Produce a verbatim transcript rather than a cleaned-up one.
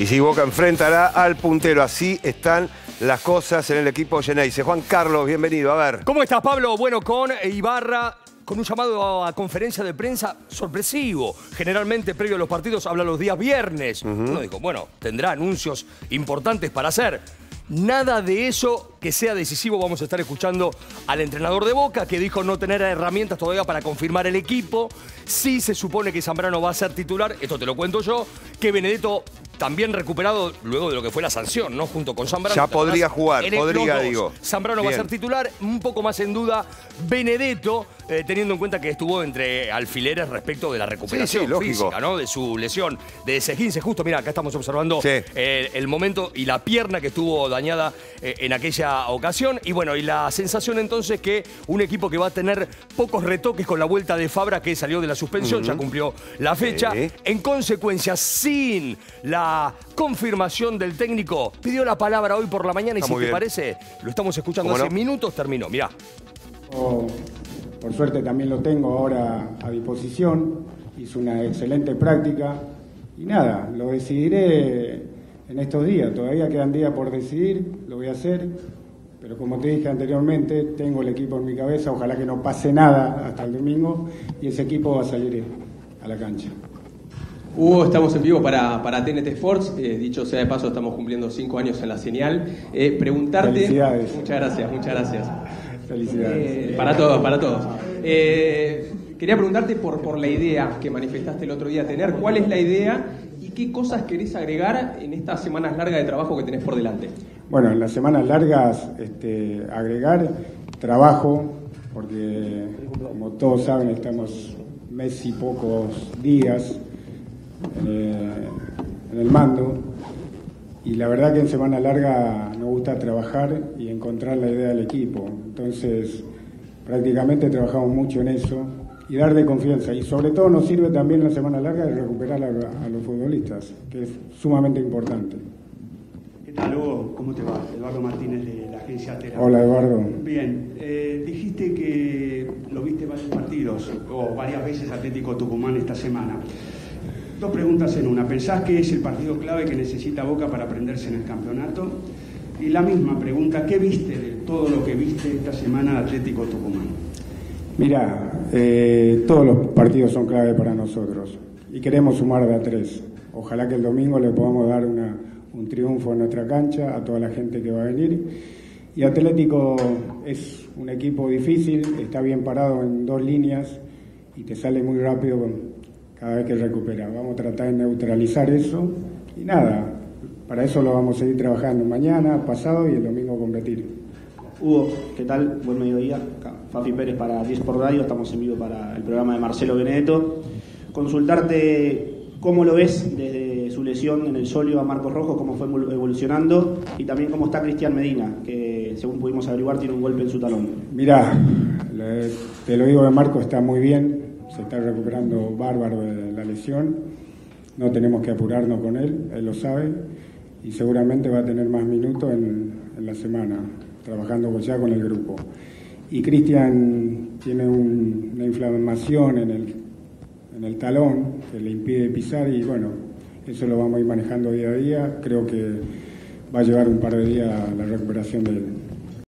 Y sí, Boca enfrentará al puntero. Así están las cosas en el equipo Xeneize. Juan Carlos, bienvenido, a ver. ¿Cómo estás, Pablo? Bueno, con Ibarra, con un llamado a conferencia de prensa sorpresivo. Generalmente, previo a los partidos, habla los días viernes. Uh-huh. Uno dijo, bueno, tendrá anuncios importantes para hacer. Nada de eso que sea decisivo. Vamos a estar escuchando al entrenador de Boca, que dijo no tener herramientas todavía para confirmar el equipo. Sí se supone que Zambrano va a ser titular, esto te lo cuento yo, que Benedetto también recuperado luego de lo que fue la sanción, ¿no? Junto con Zambrano. Ya podría jugar, podría, digo. Zambrano va a ser titular, un poco más en duda Benedetto, eh, teniendo en cuenta que estuvo entre alfileres respecto de la recuperación sí, sí, física, ¿no? De su lesión de ese quince, justo, mira, acá estamos observando sí. eh, el momento y la pierna que estuvo dañada eh, en aquella ocasión. Y bueno, y la sensación entonces que un equipo que va a tener pocos retoques con la vuelta de Fabra, que salió de la suspensión, uh-huh. ya cumplió la fecha. Sí. En consecuencia, sin la confirmación del técnico, pidió la palabra hoy por la mañana y si te parece, lo estamos escuchando hace minutos, terminó, mirá. Oh, por suerte también lo tengo ahora a disposición, hizo una excelente práctica y nada, lo decidiré en estos días, todavía quedan días por decidir, lo voy a hacer, pero como te dije anteriormente, tengo el equipo en mi cabeza, ojalá que no pase nada hasta el domingo y ese equipo va a salir a la cancha. Hugo, estamos en vivo para, para T N T Sports, eh, dicho sea de paso, estamos cumpliendo cinco años en la señal. Eh, preguntarte... Felicidades. Muchas gracias, muchas gracias. Felicidades. Eh, para todos, para todos. Eh, quería preguntarte por, por la idea que manifestaste el otro día, tener cuál es la idea y qué cosas querés agregar en estas semanas largas de trabajo que tenés por delante. Bueno, en las semanas largas, este, agregar trabajo, porque como todos saben, estamos mes y pocos días... Eh, en el mando y la verdad que en semana larga nos gusta trabajar y encontrar la idea del equipo, entonces prácticamente trabajamos mucho en eso y dar de confianza y sobre todo nos sirve también la semana larga de recuperar a, a los futbolistas, que es sumamente importante. ¿Qué tal, Hugo? ¿Cómo te va? Eduardo Martínez de la Agencia Tera. Hola, Eduardo. Bien, eh, dijiste que lo viste varios partidos o varias veces Atlético Tucumán esta semana. Dos preguntas en una. ¿Pensás que es el partido clave que necesita Boca para prenderse en el campeonato? Y la misma pregunta, ¿qué viste de todo lo que viste esta semana Atlético Tucumán? Mirá, eh, todos los partidos son clave para nosotros y queremos sumar de a tres. Ojalá que el domingo le podamos dar una, un triunfo en nuestra cancha a toda la gente que va a venir. Y Atlético es un equipo difícil, está bien parado en dos líneas y te sale muy rápido cada vez que recupera. Vamos a tratar de neutralizar eso y nada, para eso lo vamos a seguir trabajando mañana, pasado y el domingo competir. Hugo, ¿qué tal? Buen mediodía. Fafi Pérez para T N T Sports Radio, estamos en vivo para el programa de Marcelo Benetto. Consultarte cómo lo ves desde su lesión en el solio a Marcos Rojo, cómo fue evolucionando y también cómo está Cristian Medina, que según pudimos averiguar tiene un golpe en su talón. Mirá, te lo digo de Marco, está muy bien. Se está recuperando bárbaro de la lesión, no tenemos que apurarnos con él, él lo sabe, y seguramente va a tener más minutos en, en la semana, trabajando ya con el grupo. Y Cristian tiene un, una inflamación en el, en el talón, que le impide pisar, y bueno, eso lo vamos a ir manejando día a día, creo que va a llevar un par de días la recuperación de él.